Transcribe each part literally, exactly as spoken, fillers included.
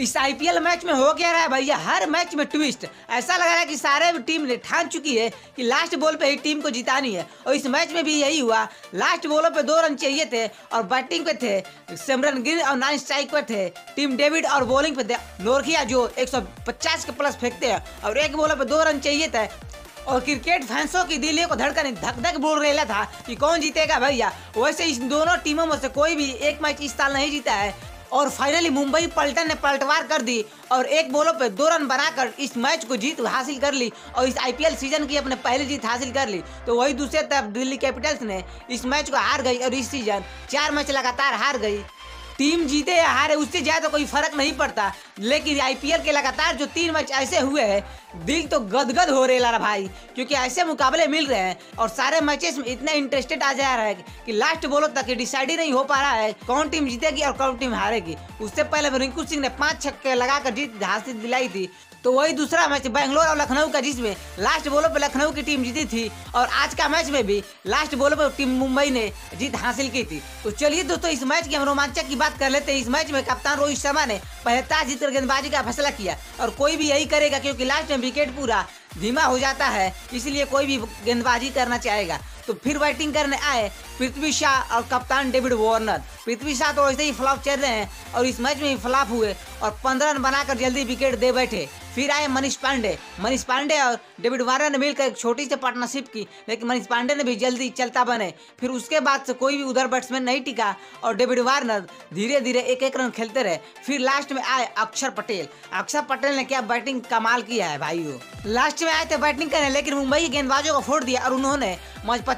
इस IPL match में हो क्या रहा है भैया, हर मैच में ट्विस्ट। ऐसा लग रहा है कि सारे टीम ने ठान चुकी है कि लास्ट बॉल पे ही टीम को जितानी है, और इस मैच में भी यही हुआ। लास्ट बॉलों पे दो रन चाहिए थे और बैटिंग पे थे समरन गिल और नॉन स्ट्राइक पर थे टीम डेविड, और बॉलिंग पे थे नॉर्किया जो एक सौ पचास के प्लस फेंकते हैं, और एक बॉलों पर दो रन चाहिए थे। और क्रिकेट फैंसों की दिल को धड़कन धक धक बोल रहा था कि कौन जीतेगा भैया। वैसे इस दोनों टीमों में से कोई भी एक मैच इस साल नहीं जीता है, और फाइनली मुंबई पलटन ने पलटवार कर दी और एक बॉलों पे दो रन बनाकर इस मैच को जीत हासिल कर ली और इस आईपीएल सीजन की अपने पहली जीत हासिल कर ली। तो वही दूसरे तरफ दिल्ली कैपिटल्स ने इस मैच को हार गई और इस सीजन चार मैच लगातार हार गई। टीम जीते या हारे उससे ज़्यादा कोई फर्क नहीं पड़ता, लेकिन आईपीएल के लगातार जो तीन मैच ऐसे हुए हैं, दिल तो गदगद हो रहा है भाई, क्योंकि ऐसे मुकाबले मिल रहे हैं और सारे मैचेस में इतना इंटरेस्टेड आ जा रहा है कि लास्ट बॉलों तक डिसाइड ही नहीं हो पा रहा है कौन टीम जीतेगी और कौन टीम हारेगी। उससे पहले रिंकू सिंह ने पाँच छक्के लगाकर जीत हासिल दिलाई थी। तो वही दूसरा मैच बेंगलोर और लखनऊ का, जिसमें लास्ट बॉलों पर लखनऊ की टीम जीती थी, और आज का मैच में भी लास्ट बॉलों पर टीम मुंबई ने जीत हासिल की थी। तो चलिए दोस्तों, इस मैच के हम रोमांचक की बात कर लेते हैं। इस मैच में कप्तान रोहित शर्मा ने पहला जीत कर गेंदबाजी का फैसला किया, और कोई भी यही करेगा क्योंकि लास्ट में विकेट पूरा धीमा हो जाता है, इसलिए कोई भी गेंदबाजी करना चाहेगा। तो फिर बैटिंग करने आए पृथ्वी शाह और कप्तान डेविड वार्नर। पृथ्वी शाह तो वैसे ही फ्लॉप चल रहे हैं और इस मैच में ही फ्लॉप हुए और पंद्रह रन बनाकर जल्दी विकेट दे बैठे। फिर आए मनीष पांडे। मनीष पांडे और डेविड वार्नर ने मिलकर एक छोटी सी पार्टनरशिप की, लेकिन मनीष पांडे ने भी जल्दी चलता बने। फिर उसके बाद से कोई भी उधर बैट्समैन नहीं टिका और डेविड वार्नर धीरे धीरे एक एक रन खेलते रहे। फिर लास्ट में आए अक्षर पटेल। अक्षर पटेल ने क्या बैटिंग कमाल किया है भाइयों। लास्ट में आए थे बैटिंग करने, लेकिन मुंबई के गेंदबाजों को फोड़ दिया और उन्होंने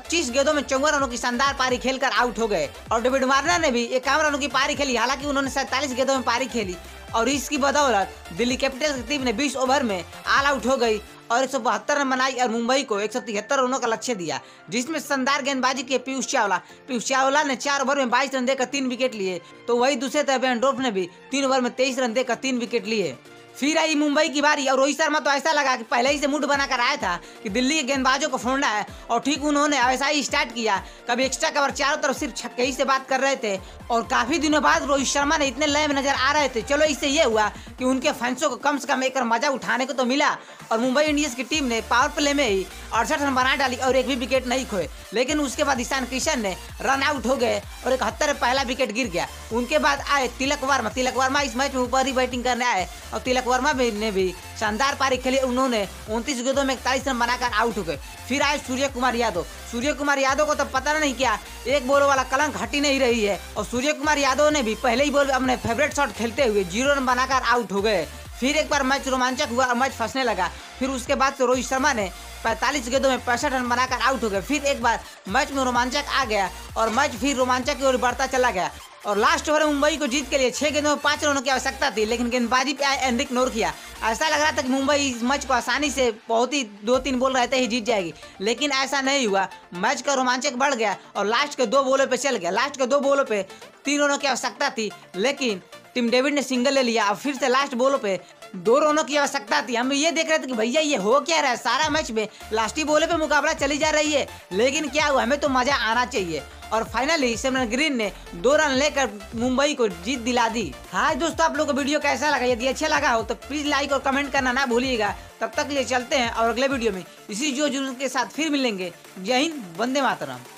पच्चीस गेंदों में चौवन रनों की शानदार पारी खेलकर आउट हो गए। और डेविड वार्नर ने भी इक्यावन रनों की पारी खेली, हालांकि उन्होंने सैंतालीस गेंदों में पारी खेली, और इसकी बदौलत दिल्ली कैपिटल्स की टीम ने बीस ओवर में ऑल आउट हो गई और एक सौ बहत्तर रन बनाई और मुंबई को एक सौ तिहत्तर रनों का लक्ष्य दिया, जिसमें शानदार गेंदबाजी किए पीयूष चावला। पीयूष चावला ने चार ओवर में बाईस रन देकर तीन विकेट लिए। तो वही दूसरे तरफ एंड्रोफ ने भी तीन ओवर में तेईस रन देकर तीन विकेट लिए। फिर आई मुंबई की बारी, और रोहित शर्मा तो ऐसा लगा कि पहले ही से मूड बनाकर आया था कि दिल्ली के गेंदबाजों को फोड़ना है, और ठीक उन्होंने ऐसा ही स्टार्ट किया। कभी एक्स्ट्रा कवर, चारों तरफ सिर्फ छक्के ही से बात कर रहे थे, और काफी दिनों बाद रोहित शर्मा ने इतने लय में नजर आ रहे थे। चलो, इससे यह हुआ कि उनके फैंसों को कम से कम एक मजा उठाने को तो मिला, और मुंबई इंडियंस की टीम ने पावर प्ले में ही अड़सठ रन बना डाली और एक भी विकेट नहीं खोए। लेकिन उसके बाद ईशान किशन ने रन आउट हो गए और इकहत्तर में पहला विकेट गिर गया। उनके बाद आए तिलक वर्मा। तिलक वर्मा इस मैच में ऊपर ही बैटिंग करने आए और तिलक वर्मा ने भी शानदार पारी खेली। उन्होंने उनतीस गेंदों में इकतालीस रन बनाकर आउट हो गए। फिर आए सूर्य कुमार यादव। सूर्य कुमार यादव को तो पता नहीं क्या एक बॉल वाला कलंक हटी नहीं रही है, और सूर्य कुमार यादव ने भी पहले ही बॉल में अपने फेवरेट शॉट खेलते हुए जीरो रन बनाकर आउट हो गए। फिर एक बार मैच रोमांचक हुआ और मैच फंसने लगा। फिर उसके बाद से रोहित शर्मा ने पैंतालीस गेंदों में पैंसठ रन बनाकर आउट हो गए। फिर एक बार मैच में रोमांचक आ गया और मैच फिर रोमांचक की ओर बढ़ता चला गया, और लास्ट ओवर में मुंबई को जीत के लिए छह गेंदों में पांच रनों की आवश्यकता थी, लेकिन गेंदबाजी पे आए एनरिक नॉर्किया। ऐसा लग रहा था कि मुंबई इस मैच को आसानी से बहुत ही दो तीन बॉल रहते ही जीत जाएगी, लेकिन ऐसा नहीं हुआ। मैच का रोमांचक बढ़ गया और लास्ट के दो बॉलों पे चल गया। लास्ट के दो बॉलों पे तीन रनों की आवश्यकता थी, लेकिन टीम डेविड ने सिंगल ले लिया और फिर से लास्ट बॉलों पे दो रनों की आवश्यकता थी। हम ये देख रहे थे कि भैया ये हो क्या रहा है, सारा मैच में लास्टी बॉलों पे मुकाबला चली जा रही है, लेकिन क्या हुआ, हमें तो मजा आना चाहिए। और फाइनली सेमन ग्रीन ने दो रन लेकर मुंबई को जीत दिला दी। हाय दोस्तों, आप लोगों को वीडियो कैसा लगा? यदि अच्छा लगा हो तो प्लीज लाइक और कमेंट करना ना भूलिएगा। तब तक के लिए चलते हैं और अगले वीडियो में इसी जोश जुनून के साथ फिर मिलेंगे। जय हिंद, वंदे मातरम।